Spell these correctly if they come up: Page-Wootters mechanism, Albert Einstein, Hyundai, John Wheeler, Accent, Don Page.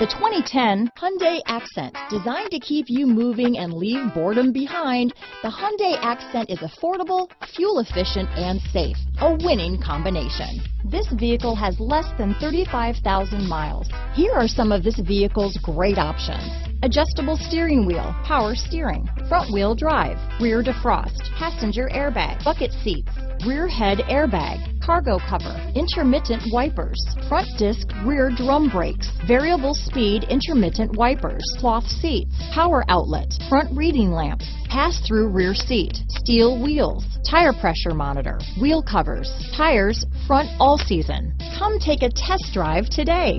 The 2010 Hyundai Accent. Designed to keep you moving and leave boredom behind, the Hyundai Accent is affordable, fuel efficient, and safe. A winning combination. This vehicle has less than 35,000 miles. Here are some of this vehicle's great options. Adjustable steering wheel, power steering, front wheel drive, rear defrost, passenger airbag, bucket seats, rear head airbag, cargo cover, intermittent wipers, front disc rear drum brakes, variable speed intermittent wipers, cloth seats, power outlet, front reading lamps, pass-through rear seat, steel wheels, tire pressure monitor, wheel covers, tires front all season. Come take a test drive today.